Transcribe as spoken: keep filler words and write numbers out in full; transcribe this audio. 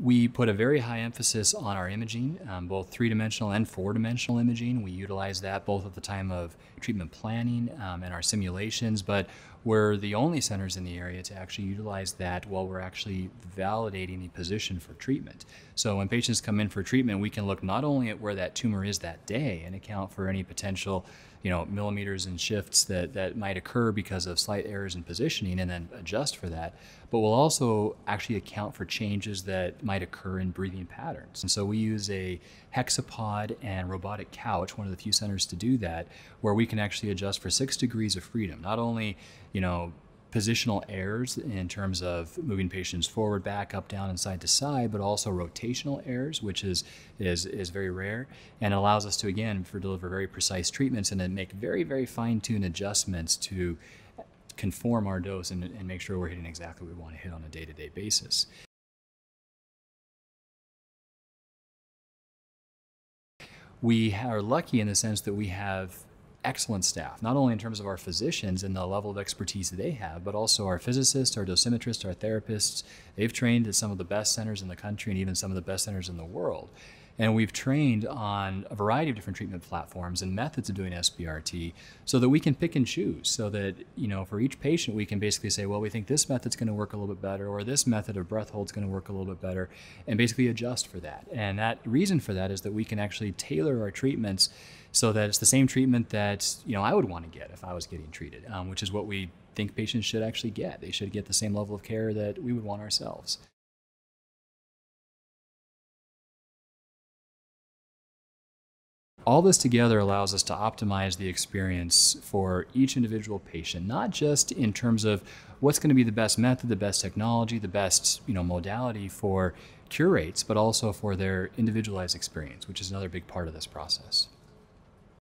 We put a very high emphasis on our imaging, um, both three-dimensional and four-dimensional imaging. We utilize that both at the time of treatment planning um, and our simulations, but we're the only centers in the area to actually utilize that while we're actually validating the position for treatment. So when patients come in for treatment, we can look not only at where that tumor is that day and account for any potential you know, millimeters and shifts that, that might occur because of slight errors in positioning and then adjust for that, but we'll also actually account for changes that might occur in breathing patterns. And so we use a hexapod and robotic couch, one of the few centers to do that, where we can actually adjust for six degrees of freedom, not only you know, positional errors in terms of moving patients forward, back, up, down, and side to side, but also rotational errors, which is is is very rare, and allows us to again for deliver very precise treatments and then make very very fine-tuned adjustments to conform our dose and, and make sure we're hitting exactly what we want to hit on a day-to-day basis. We are lucky in the sense that we have excellent staff, not only in terms of our physicians and the level of expertise that they have, but also our physicists, our dosimetrists, our therapists. They've trained at some of the best centers in the country and even some of the best centers in the world. And we've trained on a variety of different treatment platforms and methods of doing S B R T so that we can pick and choose, so that you know for each patient we can basically say, well, we think this method's going to work a little bit better, or this method of breath hold's going to work a little bit better, and basically adjust for that. And that reason for that is that we can actually tailor our treatments so that it's the same treatment that you know I would want to get if I was getting treated, um, which is what we think patients should actually get. They should get the same level of care that we would want ourselves. All this together allows us to optimize the experience for each individual patient, not just in terms of what's going to be the best method, the best technology, the best you know, modality for cure rates, but also for their individualized experience, which is another big part of this process.